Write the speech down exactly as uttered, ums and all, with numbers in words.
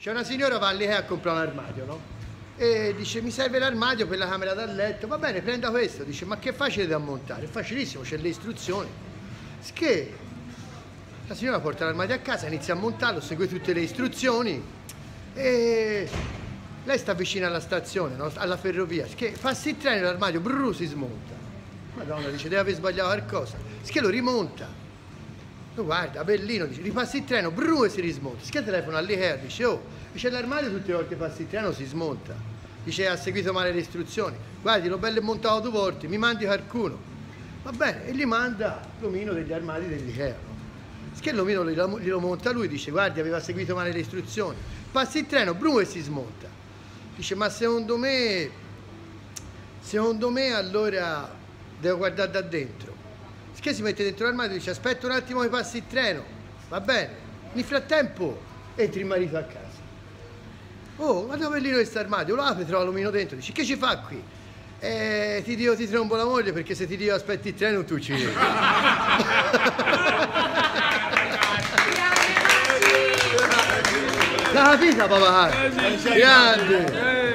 C'è una signora va lì a comprare un armadio, no? E dice: mi serve l'armadio per la camera da letto. Va bene, prenda questo. Dice: ma che facile da montare? È facilissimo, c'è le istruzioni. Che la signora porta l'armadio a casa, inizia a montarlo, segue tutte le istruzioni. E lei sta vicina alla stazione, no? Alla ferrovia. Che passa il treno, l'armadio brrr, si smonta. Madonna, dice: deve aver sbagliato qualcosa. Che lo rimonta. Guarda, bellino, dice, ripassa il treno, brrr, e si rismonta. Sì, che telefono all'Ikea, dice: oh, dice, l'armadio tutte le volte che passa il treno si smonta. Dice: ha seguito male le istruzioni. Guardi, l'ho bello montato due volte, mi mandi qualcuno. Va bene, e gli manda l'omino degli armadi dell'Ikea. Sì, che l'omino glielo monta lui, dice: guardi, aveva seguito male le istruzioni. Passa il treno, brrr, e si smonta. Dice: ma secondo me, secondo me allora devo guardare da dentro. Che si mette dentro l'armadio e dice: aspetta un attimo che passi il treno, va bene. Nel frattempo entra il marito a casa. Oh, guarda bellino questo armadio, lo apre, trova l'omino dentro, dice: che ci fa qui? Eh, ti dico, ti trombo la moglie, perché se ti dico aspetti il treno tu ci vieni. L'ha capita papà? Grande!